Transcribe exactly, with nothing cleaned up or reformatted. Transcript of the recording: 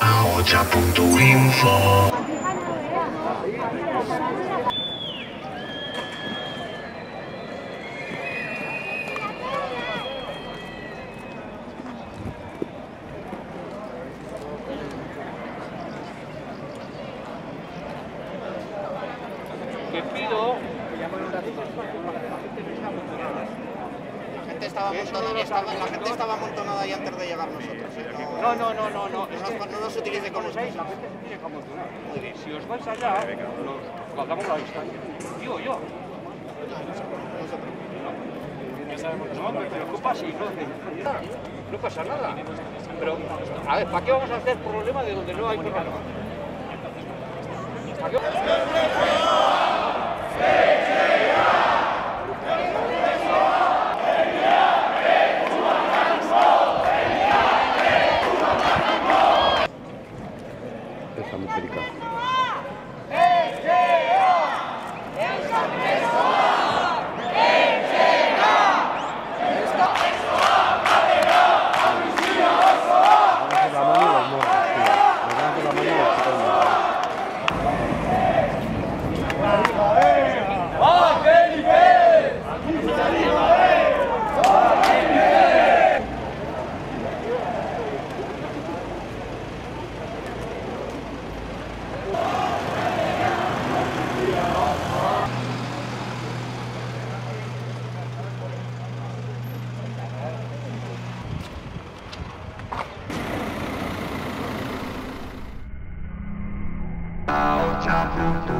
Ahotsa punto info. Te pido que llamen un ratito para que la gente no esté amontonada. La gente estaba amontonada, estaba, la gente estaba amontonada ahí antes de llegar nosotros. No, no, no, no, no. No nos utilice como estáis. La gente se tiene que amontonar. Muy bien. Si os vais allá, nos guardamos la distancia. Digo yo. No, me preocupa si no no pasa nada. Pero, a ver, ¿para qué vamos a hacer problemas de donde no hay problema? ¿Para qué? Esa muy delicada. Ahotsa punto info